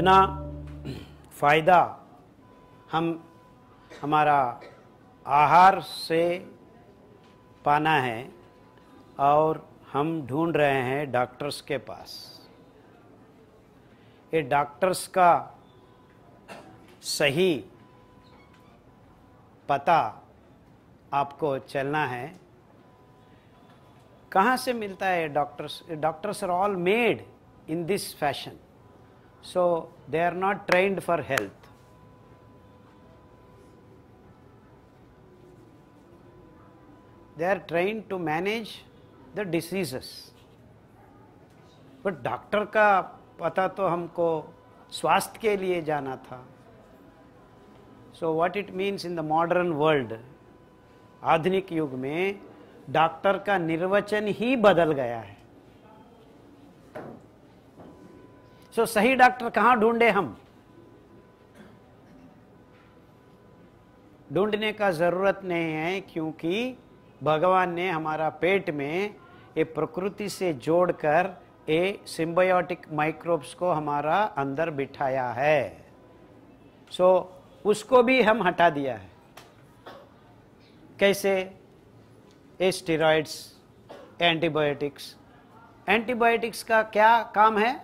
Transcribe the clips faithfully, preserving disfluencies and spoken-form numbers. जितना फ़ायदा हम हमारा आहार से पाना है और हम ढूंढ रहे हैं डॉक्टर्स के पास। ये डॉक्टर्स का सही पता आपको चलना है। कहाँ से मिलता है doctors? Doctors are all made in this fashion, so they are not trained for health. They are trained to manage the diseases, but doctor का पता तो हमको स्वास्थ्य के लिए जाना था। So what it means in the modern world, आधुनिक युग में डॉक्टर का निर्वचन ही बदल गया है। तो सही डॉक्टर कहाँ ढूंढे? हम ढूंढने का जरूरत नहीं है, क्योंकि भगवान ने हमारा पेट में ये प्रकृति से जोड़कर ये सिंबायोटिक माइक्रोब्स को हमारा अंदर बिठाया है। सो उसको भी हम हटा दिया है। कैसे? ये स्टेरॉइड्स, एंटीबायोटिक्स। एंटीबायोटिक्स का क्या काम है?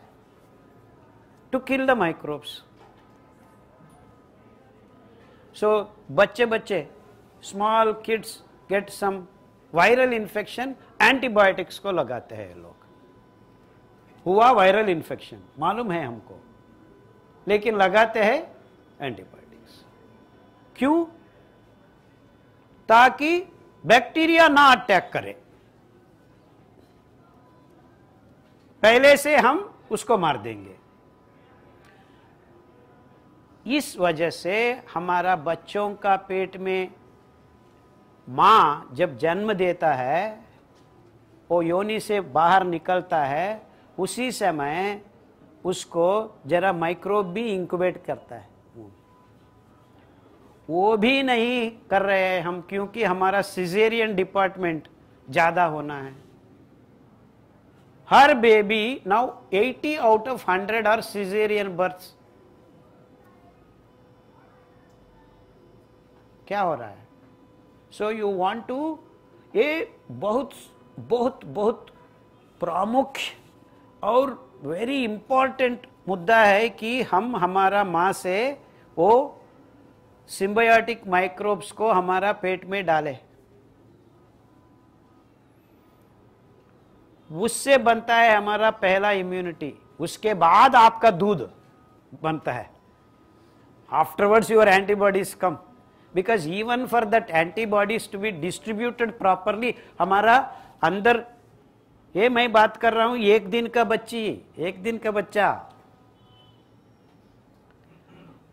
to kill the microbes. So, बच्चे बच्चे small kids get some viral infection, antibiotics को लगाते हैं लोग। हुआ viral infection, मालूम है हमको, लेकिन लगाते हैं antibiotics। क्यों? ताकि बैक्टीरिया ना अटैक करे। पहले से हम उसको मार देंगे। इस वजह से हमारा बच्चों का पेट में माँ जब जन्म देता है, वो योनि से बाहर निकलता है, उसी समय उसको जरा माइक्रोब भी इंक्यूबेट करता है। वो भी नहीं कर रहे हैं हम, क्योंकि हमारा सिजेरियन डिपार्टमेंट ज़्यादा होना है। हर baby now eighty out of hundred are caesarean births. क्या हो रहा है? सो यू वांट टू, ये बहुत बहुत बहुत प्रमुख और वेरी इम्पॉर्टेंट मुद्दा है कि हम हमारा माँ से वो सिंबायोटिक माइक्रोब्स को हमारा पेट में डालें। उससे बनता है हमारा पहला इम्यूनिटी। उसके बाद आपका दूध बनता है। आफ्टरवर्ड्स योर एंटीबॉडीज कम, because even for that antibodies to be distributed properly, हमारा अंदर, ये मैं बात कर रहा हूँ एक दिन का बच्ची, एक दिन का बच्चा,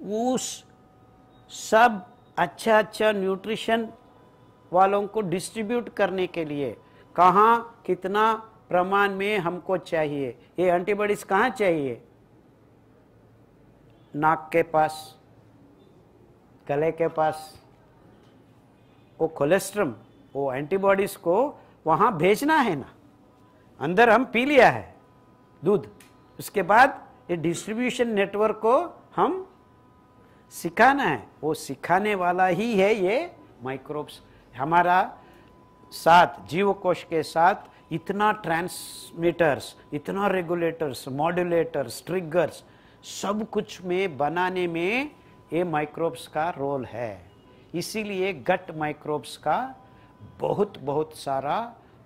उस सब अच्छा अच्छा न्यूट्रिशन वालों को डिस्ट्रीब्यूट करने के लिए कहाँ कितना प्रमाण में हमको चाहिए। ये एंटीबॉडीज कहाँ चाहिए? नाक के पास, गले के पास। वो कोलेस्ट्रम, वो एंटीबॉडीज को वहाँ भेजना है ना। अंदर हम पी लिया है दूध, उसके बाद ये डिस्ट्रीब्यूशन नेटवर्क को हम सिखाना है। वो सिखाने वाला ही है ये माइक्रोब्स। हमारा साथ, जीवकोश के साथ इतना ट्रांसमीटर्स, इतना रेगुलेटर्स, मॉड्यूलेटर्स, ट्रिगर्स, सब कुछ में बनाने में ये माइक्रोब्स का रोल है। इसीलिए गट माइक्रोब्स का बहुत बहुत सारा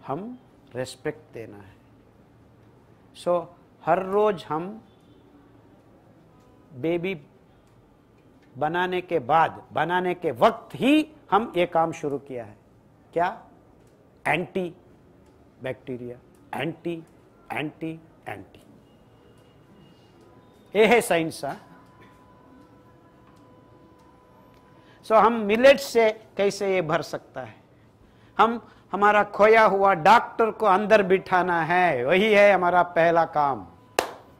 हम रेस्पेक्ट देना है। सो so, हर रोज हम बेबी बनाने के बाद, बनाने के वक्त ही हम ये काम शुरू किया है। क्या? Anti bacteria, anti anti anti. ये है साइंस। हाँ। सो so, हम मिलेट से कैसे ये भर सकता है? हम हमारा खोया हुआ डॉक्टर को अंदर बिठाना है, वही है हमारा पहला काम।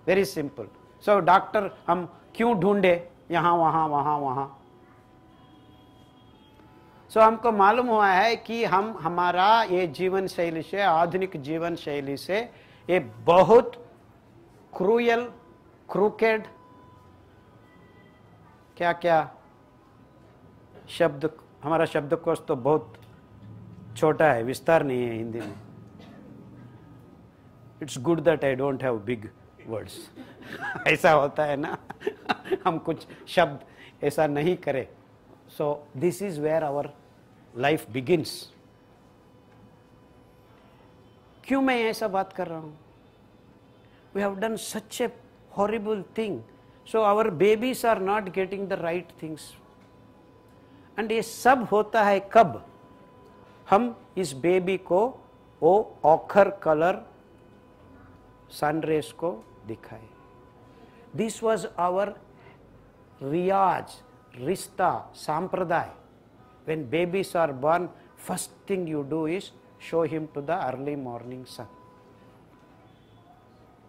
Very simple. सो डॉक्टर हम क्यों ढूंढे यहाँ वहाँ वहाँ वहाँ? सो so, हमको मालूम हुआ है कि हम हमारा ये जीवन शैली से, आधुनिक जीवन शैली से, ये बहुत क्रूयल, क्रूकेड क्या क्या शब्द, हमारा शब्दकोश तो बहुत छोटा है, विस्तार नहीं है हिंदी में। It's good that I don't have big words. ऐसा होता है ना, हम कुछ शब्द ऐसा नहीं करें। So this is where our life begins. क्यों मैं ऐसा बात कर रहा हूँ? We have done such a horrible thing, so our babies are not getting the right things. And ये सब होता है कब? हम इस बेबी को वो ऑखर कलर सनरेज को दिखाए। दिस वॉज आवर रियाज, रिश्ता, सांप्रदाय। When babies are born, first thing you do is show him to the early morning sun.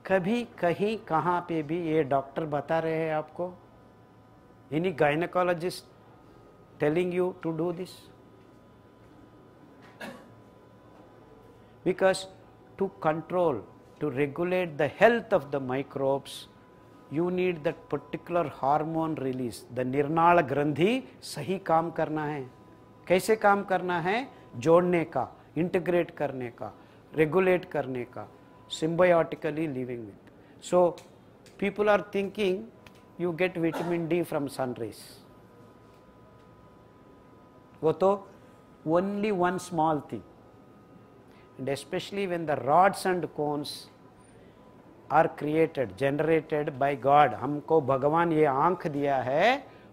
कभी कहीं कहाँ पे भी ये डॉक्टर बता रहे हैं आपको, any gynaecologist telling you to do this, because to control, to regulate the health of the microbes, you need that particular hormone release. The nirnal grandhi सही काम करना है। कैसे काम करना है? जोड़ने का, integrate करने का, regulate करने का, symbiotically living with. So people are thinking you get vitamin D from sun rays. वो तो only one small thing. And especially when the rods and cones are created, generated by God, हमको भगवान ये आँख दिया है,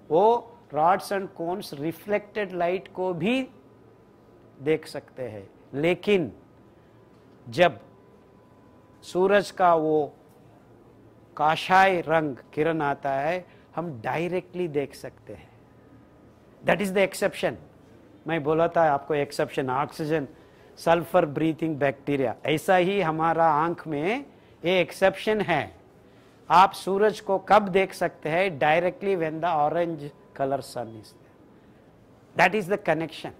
वो rods and cones reflected light को भी देख सकते हैं। लेकिन जब सूरज का वो काशाय रंग किरण आता है, हम डायरेक्टली देख सकते हैं। That is the exception. मैं बोला था आपको exception, oxygen, sulphur breathing bacteria, ऐसा ही हमारा आंख में ये एक्सेप्शन है। आप सूरज को कब देख सकते हैं? Directly when the orange colour sun is there. That is the connection,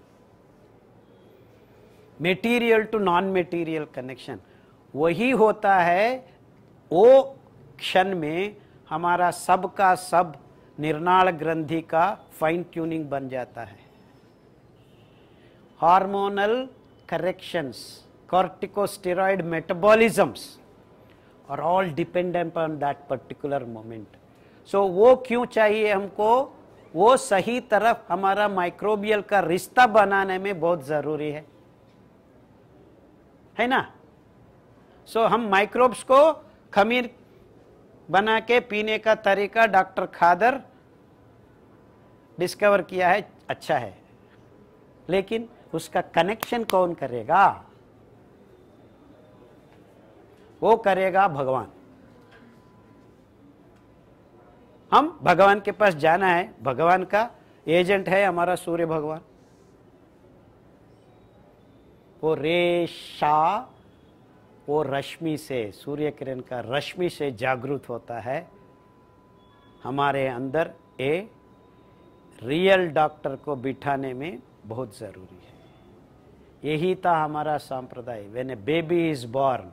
material to non material connection. वही होता है, वो क्षण में हमारा सब का सब निर्नाल ग्रंथि का फाइन ट्यूनिंग बन जाता है। Hormonal corrections, corticosteroid metabolisms are all dependent on that particular moment. So वो क्यों चाहिए हमको? वो सही तरफ हमारा microbial का रिश्ता बनाने में बहुत ज़रूरी है, है ना? So हम microbes को खमीर बना के पीने का तरीका डॉक्टर खादर डिस्कवर किया है, अच्छा है, लेकिन उसका कनेक्शन कौन करेगा? वो करेगा भगवान। हम भगवान के पास जाना है, भगवान का एजेंट है हमारा सूर्य भगवान। वो रेशा, वो रश्मि से, सूर्य किरण का रश्मि से जागृत होता है हमारे अंदर। ए रियल डॉक्टर को बिठाने में बहुत जरूरी है। यही था हमारा सांप्रदाय। When a baby is born,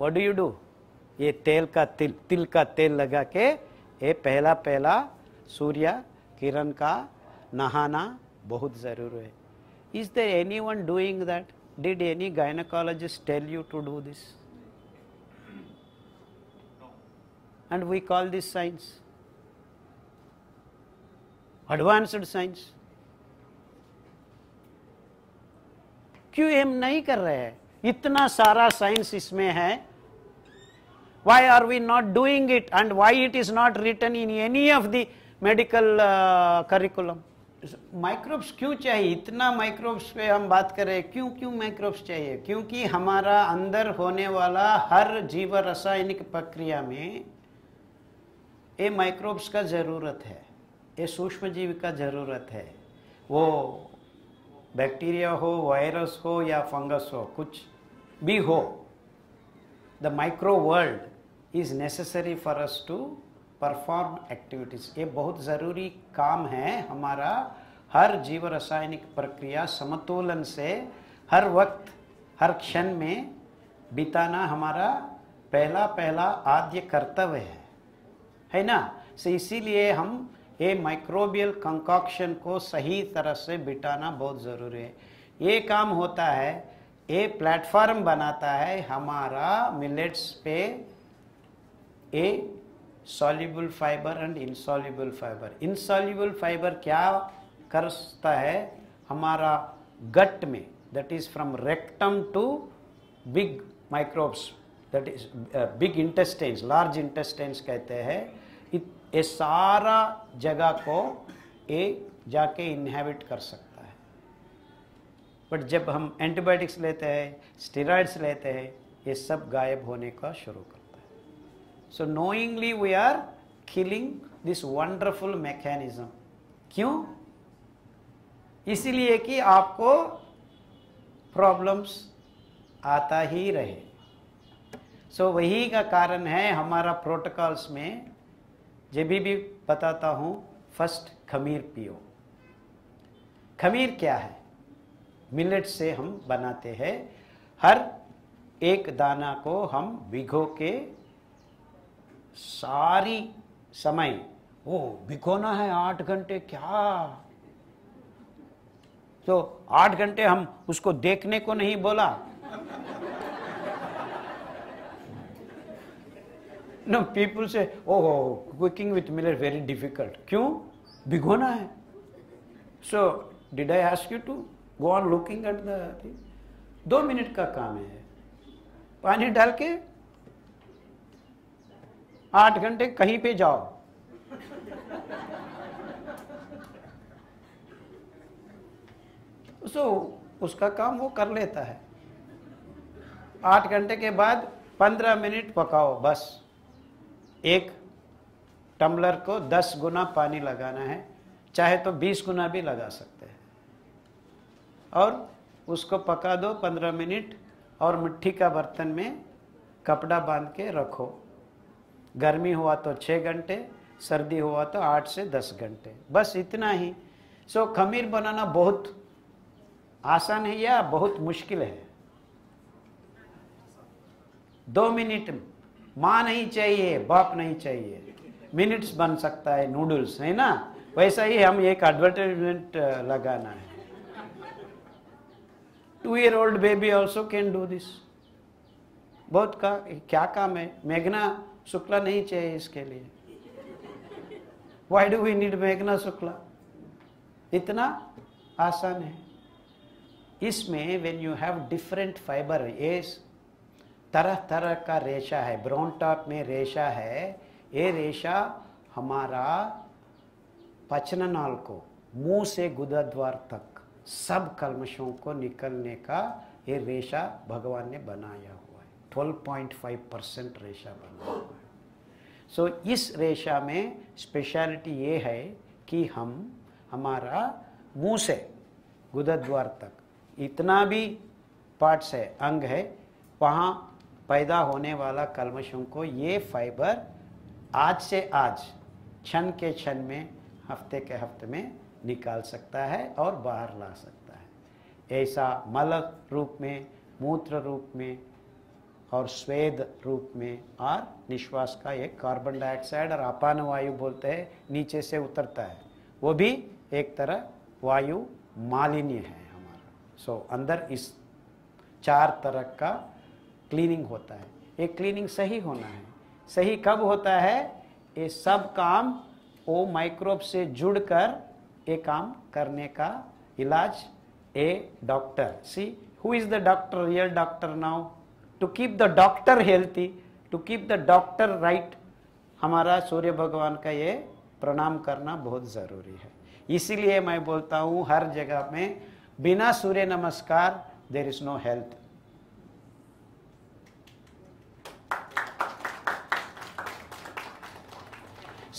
what do you do? ये तेल का तिल तिल का तेल लगा के ये पहला पहला सूर्य किरण का नहाना बहुत जरूरी है। Is there anyone doing that? Did any gynaecologist tell you to do this? And we call this science, advanced science. क्यों हम नहीं कर रहे हैं? इतना सारा साइंस इसमें है। Why are we not doing it? And why it is not written in any of the medical curriculum? Microbes क्यों चाहिए? इतना माइक्रोब्स पे हम बात कर रहे हैं, क्यों क्यों माइक्रोब्स चाहिए? क्योंकि हमारा अंदर होने वाला हर जीव रासायनिक प्रक्रिया में ये माइक्रोब्स का ज़रूरत है, ये सूक्ष्म जीव का ज़रूरत है। वो बैक्टीरिया हो, वायरस हो या फंगस हो, कुछ भी हो, the micro world is necessary for us to perform activities. ये बहुत ज़रूरी काम है हमारा। हर जीव रासायनिक प्रक्रिया समतोलन से हर वक्त हर क्षण में बिताना हमारा पहला पहला आद्य कर्तव्य है, है ना? से इसीलिए हम ये माइक्रोबियल कंकॉक्शन को सही तरह से बिठाना बहुत ज़रूरी है। ये काम होता है, ये प्लेटफॉर्म बनाता है हमारा मिलेट्स पे a soluble fibre and insoluble fibre. Insoluble fibre क्या करता है, हमारा गट में that is from rectum to big microbes that is big intestines, large intestines कहते हैं, ये सारा जगह को ये जाके इन्हेबिट कर सकता है। बट जब हम एंटीबायोटिक्स लेते हैं, स्टेरॉइड्स लेते हैं, ये सब गायब होने का शुरू करता है। So knowingly we are killing this wonderful mechanism. क्यों? इसीलिए कि आपको प्रॉब्लम्स आता ही रहे। सो so, वही का कारण है हमारा प्रोटोकॉल्स में जब भी बताता हूँ, फर्स्ट खमीर पियो। खमीर क्या है? मिलेट से हम बनाते हैं। हर एक दाना को हम भिगो के सारी समय, वो भिगोना है आठ घंटे क्या, तो आठ घंटे हम उसको देखने को नहीं बोला। No, people say, oh, oh, cooking with millet very difficult. Kyun? Bhigona hai. So, did I ask you to go on looking at the thing? दो मिनट का काम है, पानी डाल के आठ घंटे कहीं पे जाओ। So, उसका काम वो कर लेता है। आठ घंटे के बाद पंद्रह मिनट पकाओ बस। एक टम्बलर को दस गुना पानी लगाना है, चाहे तो बीस गुना भी लगा सकते हैं, और उसको पका दो पंद्रह मिनट और मिट्टी का बर्तन में कपड़ा बांध के रखो। गर्मी हुआ तो छः घंटे, सर्दी हुआ तो आठ से दस घंटे, बस इतना ही। सो खमीर बनाना बहुत आसान है या बहुत मुश्किल है? दो मिनट माँ नहीं चाहिए, बाप नहीं चाहिए, मिनट्स बन सकता है नूडल्स, है ना? वैसा ही हम एक एडवर्टाइजमेंट लगाना है। Two year old baby also can do this. बहुत का क्या काम है? मेघना शुक्ला नहीं चाहिए इसके लिए। व्हाई डू वी नीड मेघना शुक्ला? इतना आसान है। इसमें when you have different fibre, ये तरह तरह का रेशा है, ब्राउन टॉप में रेशा है, ये रेशा हमारा पचन नाल को मुंह से गुदाद्वार तक सब कलमशों को निकलने का ये रेशा भगवान ने बनाया हुआ है। बारह पॉइंट पाँच परसेंट रेशा बना हुआ है। सो so, इस रेशा में स्पेशलिटी ये है कि हम हमारा मुंह से गुदाद्वार तक इतना भी पार्ट्स है, अंग है, वहाँ पैदा होने वाला कलमशों को ये फाइबर आज से आज, क्षण के क्षण में, हफ्ते के हफ्ते में निकाल सकता है और बाहर ला सकता है। ऐसा मल रूप में, मूत्र रूप में और स्वेद रूप में, और निश्वास का एक कार्बन डाइऑक्साइड और अपान वायु बोलते हैं नीचे से उतरता है, वो भी एक तरह वायु मालिन्य है हमारा। सो अंदर इस चार तरह का क्लीनिंग होता है। ये क्लीनिंग सही होना है। सही कब होता है? ये सब काम वो माइक्रोब से जुड़कर ये काम करने का इलाज a doctor. See who is the doctor? Real doctor now to keep the doctor healthy, to keep the doctor right, हमारा सूर्य भगवान का ये प्रणाम करना बहुत ज़रूरी है। इसीलिए मैं बोलता हूँ हर जगह में, बिना सूर्य नमस्कार देयर इज़ नो हेल्थ।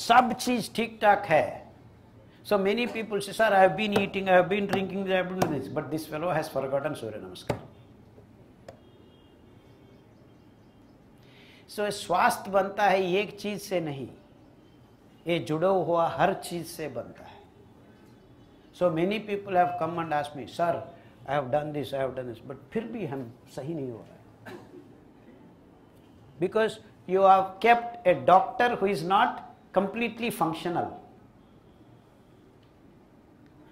सब चीज ठीक ठाक है। So many people say, sir I have been eating, I have been drinking, I have been this, but this fellow has forgotten Surya Namaskar. So स्वास्थ्य बनता है एक चीज से नहीं, ये जुड़ा हुआ हर चीज से बनता है। So many people have come and ask me, sir I have done this, I have done this, but फिर भी हम सही नहीं हो रहा, because you have kept a doctor who is not completely functional.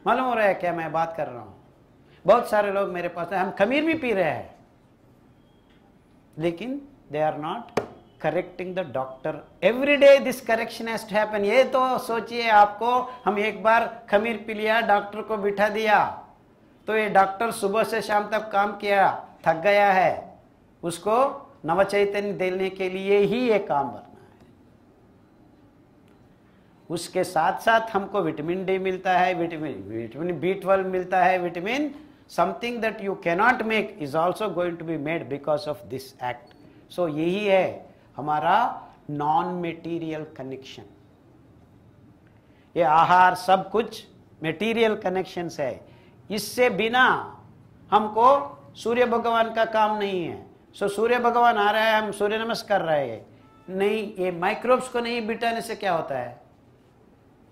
मालूम हो रहा है क्या मैं बात कर रहा हूँ? बहुत सारे लोग मेरे पास हैं, हम खमीर भी पी रहे हैं, लेकिन they are not correcting the doctor. Every day this correction has to happen. ये तो सोचिए आपको, हम एक बार खमीर पी लिया, डॉक्टर को बिठा दिया, तो ये डॉक्टर सुबह से शाम तक काम किया, थक गया है, उसको नव चैतन्य देने के लिए ही ये काम करना है। उसके साथ साथ हमको विटामिन डी मिलता है, विटामिन विटामिन बी ट्वेल्व मिलता है, vitamin something that you cannot make is also going to be made because of this act. So यही है हमारा नॉन मेटीरियल कनेक्शन। ये आहार सब कुछ मेटीरियल कनेक्शंस है, इससे बिना हमको सूर्य भगवान का काम नहीं है। सो सूर्य भगवान आ रहा है, हम सूर्य नमस्कार रहे हैं, नहीं, ये माइक्रोब्स को नहीं बिठाने से क्या होता है?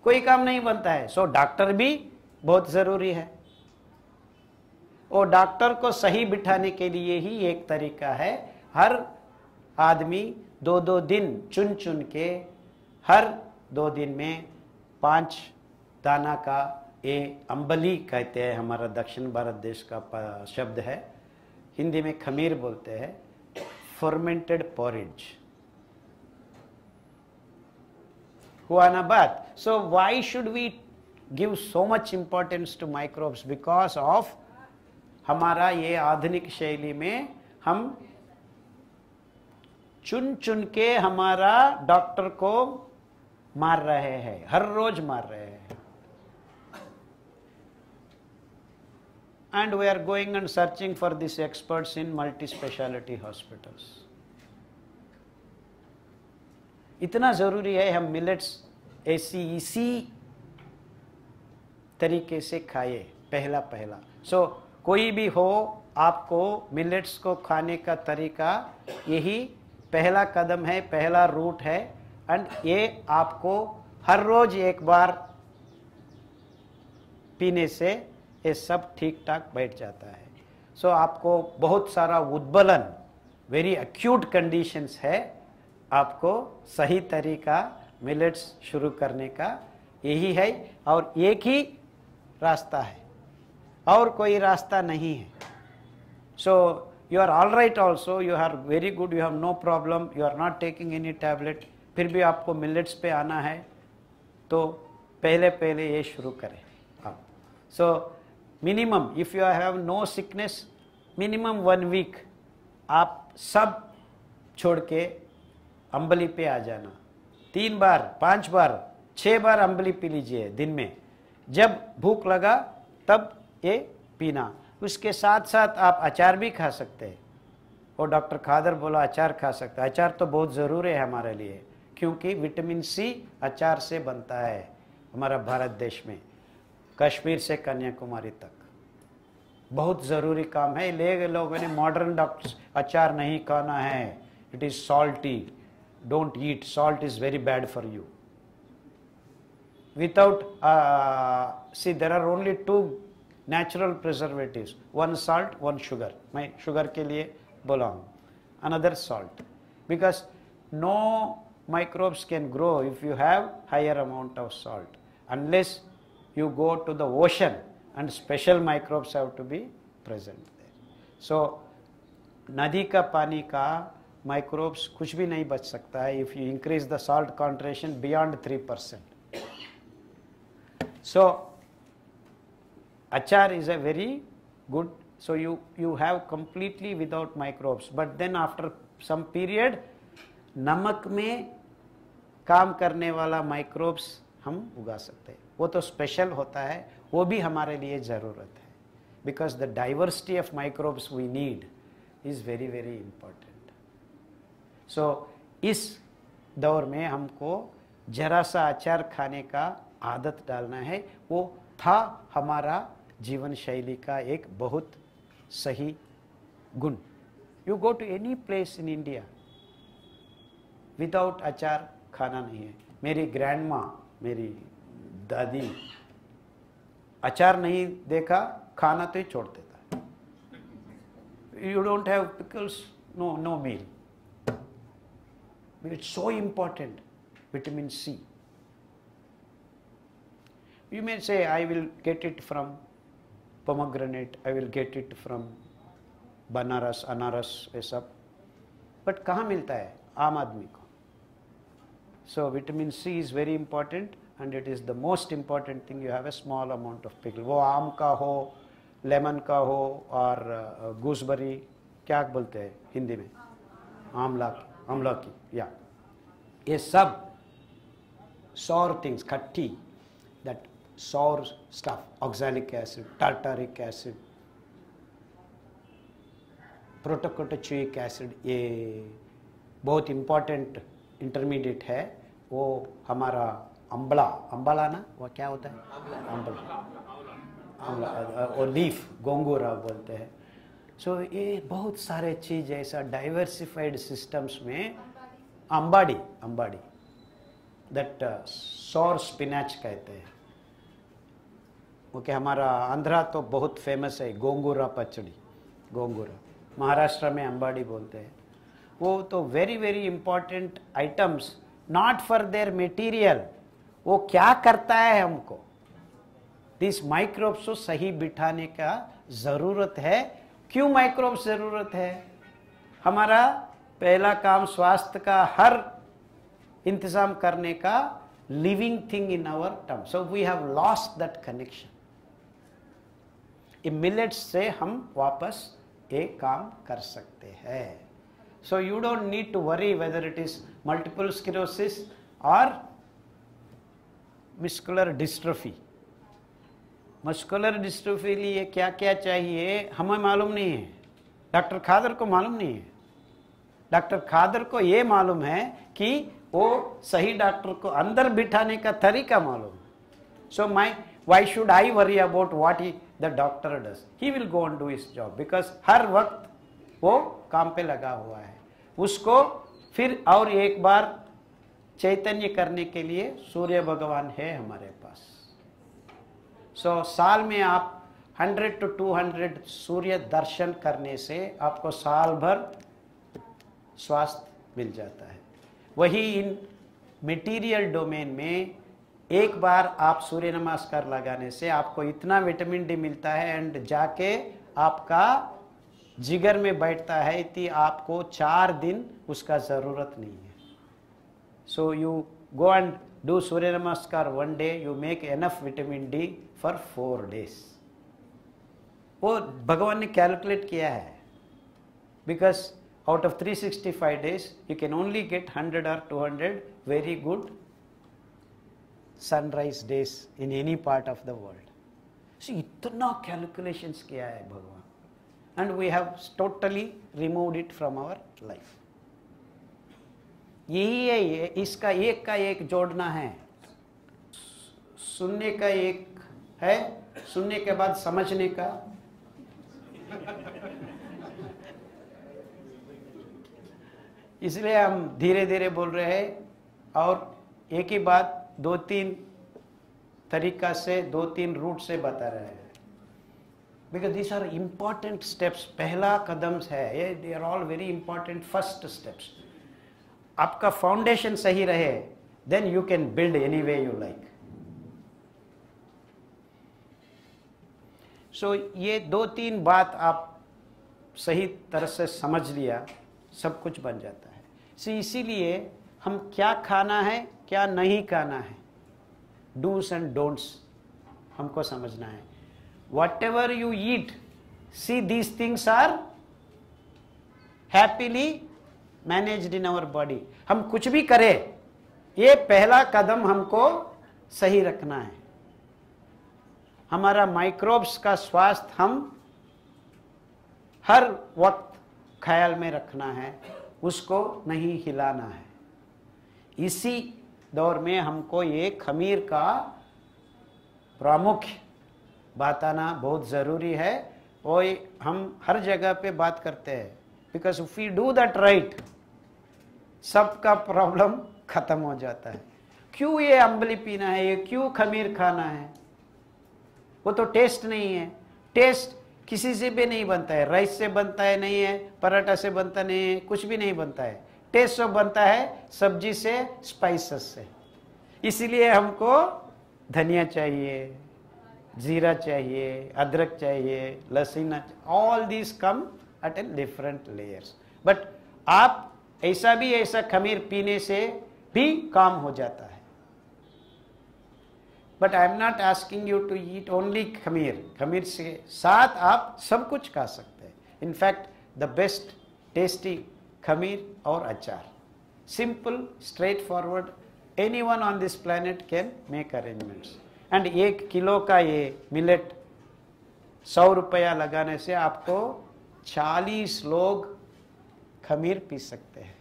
कोई काम नहीं बनता है। सो डॉक्टर भी बहुत जरूरी है, और डॉक्टर को सही बिठाने के लिए ही एक तरीका है, हर आदमी दो दो दिन चुन चुन के हर दो दिन में पांच दाना का, ये अंबली कहते हैं, हमारा दक्षिण भारत देश का शब्द है, हिंदी में खमीर बोलते हैं, फर्मेंटेड पोरिज हुआ ना बात। So why should we give so much importance to microbes? Because of हमारा ये आधुनिक शैली में हम चुन चुन के हमारा डॉक्टर को मार रहे हैं, हर रोज मार रहे हैं, and we are going and searching for these experts in multi speciality hospitals. इतना जरूरी है हम मिलेट्स ऐसी इसी तरीके से खाए, पहला पहला। सो so, कोई भी हो, आपको मिलेट्स को खाने का तरीका यही पहला कदम है, पहला रूट है, एंड ये आपको हर रोज एक बार पीने से ये सब ठीक ठाक बैठ जाता है। सो so, आपको बहुत सारा उद्बलन, वेरी एक्यूट कंडीशंस है, आपको सही तरीका मिलेट्स शुरू करने का यही है, और एक ही रास्ता है, और कोई रास्ता नहीं है। So you are all right also, you are very good, you have no problem, you are not taking any tablet, फिर भी आपको मिलेट्स पे आना है, तो पहले पहले ये शुरू करें आप। So so, minimum if you have no sickness, minimum one week आप सब छोड़ के अंबली पे आ जाना। तीन बार, पांच बार, छः बार अंबली पी लीजिए दिन में, जब भूख लगा तब ये पीना। उसके साथ साथ आप अचार भी खा सकते हैं, और डॉक्टर खादर बोला अचार खा सकते हैं। अचार तो बहुत ज़रूरी है हमारे लिए, क्योंकि विटामिन सी अचार से बनता है हमारा भारत देश में, कश्मीर से कन्याकुमारी तक। बहुत ज़रूरी काम है, ले लोगों ने मॉडर्न डॉक्टर्स अचार नहीं खाना है, it is salty, don't eat salt, is very bad for you. Without see there are only two natural preservatives, one salt one sugar, मैं शुगर के लिए बोला हूँ, another salt, because no microbes can grow if you have higher amount of salt, unless you go to the ocean and special microbes have to be present there. So नदी का पानी का microbes कुछ भी नहीं बच सकता है if you increase the salt concentration beyond three percent. So achar is a very good, so you you have completely without microbes, but then after some period नमक में काम करने वाला microbes हम उगा सकते हैं, वो तो स्पेशल होता है, वो भी हमारे लिए ज़रूरत है, because the diversity of microbes we need is very very important. So इस दौर में हमको जरा सा अचार खाने का आदत डालना है, वो था हमारा जीवन शैली का एक बहुत सही गुण। You go to any place in India, without अचार खाना नहीं है। मेरी ग्रैंड माँ, मेरी दादी अचार नहीं देखा, खाना तो ही छोड़ देता है। You don't have pickles, no no meal. It's so important, vitamin C. You may say, I will get it from pomegranate, I will get it from Banaras, अनारस, ये सब, बट कहाँ मिलता है? आम आदमी को. So vitamin C is very important and it is the most important thing. You have a small amount of pickle, वो आम का हो, लेमन का हो, और गूसबरी क्या बोलते हैं हिंदी में, आंवला की, आंवला की, या ये सब sour things, खट्टी, that sour stuff, oxalic acid, tartaric acid, protocatechuic acid, ये बहुत इम्पॉर्टेंट इंटरमीडिएट है. वो हमारा अम्बला, अम्बला ना, वह क्या होता है अम्बला, अम्बला और लीफ गोंगूरा बोलते हैं. सो so, ये बहुत सारे चीज़ ऐसा डाइवर्सिफाइड सिस्टम्स में अंबाड़ी, अंबाड़ी दैट सौर स्पिनाच कहते हैं. ओके okay, हमारा आंध्रा तो बहुत फेमस है गोंगूरा पचड़ी, गोंगूरा. महाराष्ट्र में अंबाड़ी बोलते हैं. वो तो very very important items, not for their material, वो क्या करता है हमको, दिस माइक्रोब्स को सही बिठाने का ज़रूरत है. क्यों माइक्रोब्स ज़रूरत है? हमारा पहला काम स्वास्थ्य का हर इंतज़ाम करने का, living thing in our term. So we have lost that connection. Millets से हम वापस एक काम कर सकते हैं. So you don't need to worry whether it is multiple sclerosis और मस्कुलर डिस्ट्रोफी. मस्कुलर डिस्ट्रोफी लिए क्या क्या चाहिए हमें मालूम नहीं है, डॉक्टर खादर को मालूम नहीं है. डॉक्टर खादर को ये मालूम है कि वो सही डॉक्टर को अंदर बिठाने का तरीका मालूम. सो माई why should I worry about what he, the doctor does? He will go and do his job because हर वक्त वो काम पे लगा हुआ है. उसको फिर और एक बार चैतन्य करने के लिए सूर्य भगवान है हमारे पास. सो so, साल में आप हंड्रेड टू टू हंड्रेड सूर्य दर्शन करने से आपको साल भर स्वास्थ्य मिल जाता है. वही इन मटेरियल डोमेन में एक बार आप सूर्य नमस्कार लगाने से आपको इतना विटामिन डी मिलता है एंड जाके आपका जिगर में बैठता है कि आपको चार दिन उसका ज़रूरत नहीं है. So you go and do Surya Namaskar one day, you make enough vitamin D for four days. वो भगवान ने कैलकुलेट किया है because out of three sixty five days you can only get hundred और two hundred very good sunrise days in any part of the world. So इतना calculations किया है भगवान and we have totally removed it from our life. यही है ये, इसका एक का एक जोड़ना है. सुनने का एक है, सुनने के बाद समझने का. इसलिए हम धीरे धीरे बोल रहे हैं और एक ही बात दो तीन तरीका से, दो तीन रूट से बता रहे हैं because these are important steps. पहला कदम है ये, they are all very important first steps. आपका फाउंडेशन सही रहे then you can build any way you like. So ये दो तीन बात आप सही तरह से समझ लिया, सब कुछ बन जाता है. सो इसीलिए हम क्या खाना है क्या नहीं खाना है, डूस एंड डोंट्स हमको समझना है. Whatever you eat, see these things are happily managed in our body. हम कुछ भी करें, ये पहला कदम हमको सही रखना है. हमारा माइक्रोब्स का स्वास्थ्य हम हर वक्त ख्याल में रखना है, उसको नहीं हिलाना है. इसी दौर में हमको ये खमीर का प्रमुख बात आना बहुत ज़रूरी है. और हम हर जगह पे बात करते हैं because if we do that right सबका प्रॉब्लम ख़त्म हो जाता है. क्यों ये अम्बली पीना है, ये क्यों खमीर खाना है? वो तो टेस्ट नहीं है. टेस्ट किसी से भी नहीं बनता है, राइस से बनता है नहीं है, पराठा से बनता नहीं है, कुछ भी नहीं बनता है. टेस्ट सब बनता है सब्जी से, स्पाइसेस से. इसीलिए हमको धनिया चाहिए, जीरा चाहिए, अदरक चाहिए, लहसुन, all this come at a different layers. But आप ऐसा भी ऐसा खमीर पीने से भी काम हो जाता है। But I am not asking you to eat only खमीर, खमीर से साथ आप सब कुछ खा सकते हैं। इनफैक्ट द बेस्ट टेस्टी खमीर और अचार, simple straightforward, any one on this planet can make arrangements. And एक किलो का ये मिलेट सौ रुपया लगाने से आपको चालीस लोग खमीर पी सकते हैं।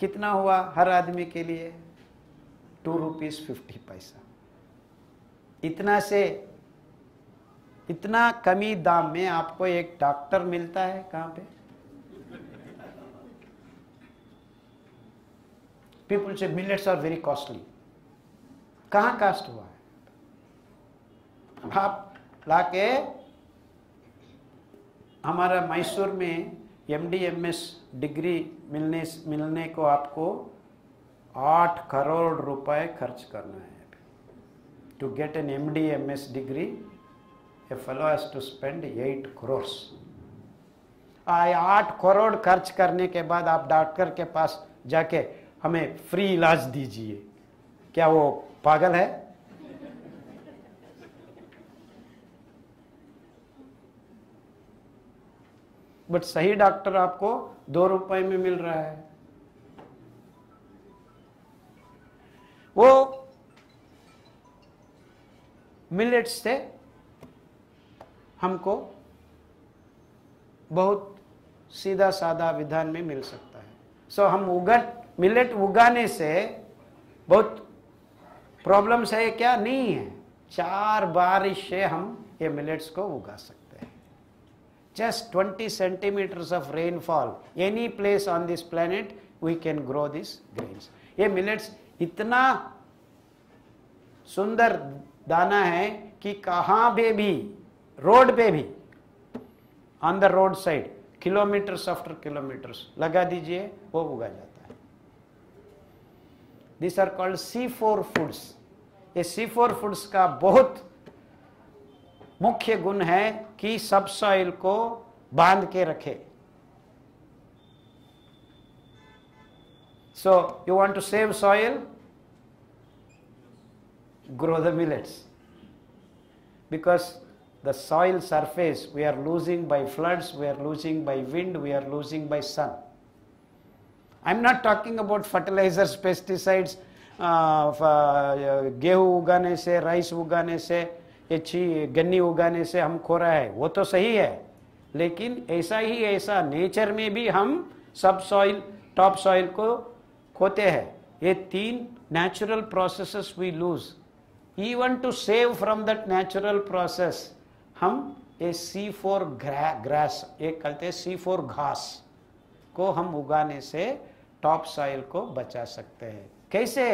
कितना हुआ हर आदमी के लिए? टू रुपीज़ फिफ्टी पैसा। इतना से इतना कमी दाम में आपको एक डॉक्टर मिलता है कहाँ पे? पीपल से मिलेट्स आर वेरी कॉस्टली। कहाँ कास्ट हुआ है? आप लाके हमारा मैसूर में M D M S degree मिलने मिलने को आपको आठ करोड़ रुपए खर्च करना है। To get an M D M S degree a fellow has to spend eight crores. आठ करोड़ खर्च करने के बाद आप डॉक्टर के पास जाके हमें फ्री इलाज दीजिए, क्या वो पागल है? बट सही डॉक्टर आपको दो रुपए में मिल रहा है। वो मिलेट्स से हमको बहुत सीधा साधा विधान में मिल सकता है। सो so, हम उगा मिलेट उगाने से बहुत प्रॉब्लम्स है क्या? नहीं है। चार बारिश से हम ये मिलेट्स को उगा सकते हैं। Just twenty centimeters of rainfall, any place on this planet, we can grow these grains. ये millets इतना सुंदर दाना है कि कहाँ पे भी, रोड पे भी, on the road side, kilometers after kilometers लगा दीजिए, वो उगा जाता है। These are called C four foods. ये C four foods का बहुत मुख्य गुण है कि सब सॉइल को बांध के रखे। So you want to save soil, grow the millets, because the soil surface we are losing by floods, we are losing by wind, we are losing by sun. I am not talking about fertilisers, pesticides. गेहूं उगाने से, rice उगाने से, ये गन्नी उगाने से हम खो रहा है, वो तो सही है, लेकिन ऐसा ही ऐसा नेचर में भी हम सब सॉइल, टॉप सॉइल को खोते हैं। ये तीन natural processes we lose. Even to save from that natural process हम ये सी फोर ग्रास, ये कहते हैं सी फोर घास को हम उगाने से टॉप सॉइल को बचा सकते हैं। कैसे?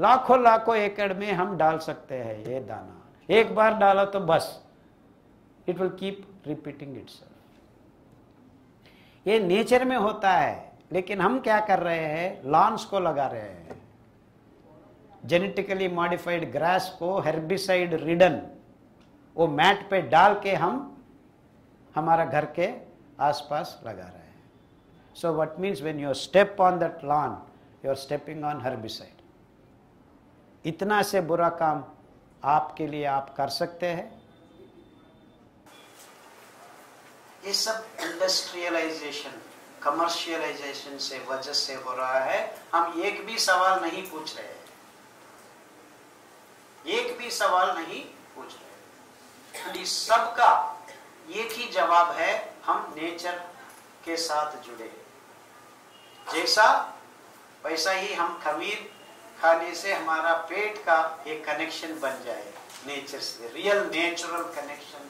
लाखों लाखों एकड़ में हम डाल सकते हैं ये दाना। एक बार डाला तो बस, it will keep repeating itself. ये नेचर में होता है, लेकिन हम क्या कर रहे हैं? लॉन्स को लगा रहे हैं, जेनेटिकली मॉडिफाइड ग्रास को, हर्बिसाइड रिडन, वो मैट पे डाल के हम हमारा घर के आसपास लगा रहे हैं। So what means when you step on that lawn, you are stepping on herbicide. इतना से बुरा काम आपके लिए आप कर सकते हैं। ये सब इंडस्ट्रियलाइजेशन, कमर्शियलाइजेशन से वजह से हो रहा है। हम एक भी सवाल नहीं पूछ रहे हैं, एक भी सवाल नहीं पूछ रहे। इस सब का एक ही जवाब है, हम नेचर के साथ जुड़े। जैसा वैसा ही हम खमीर खाने से हमारा पेट का एक कनेक्शन बन जाए नेचर से, रियल नेचुरल कनेक्शन,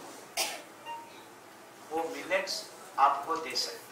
वो मिलेट्स आपको दे सकते हैं।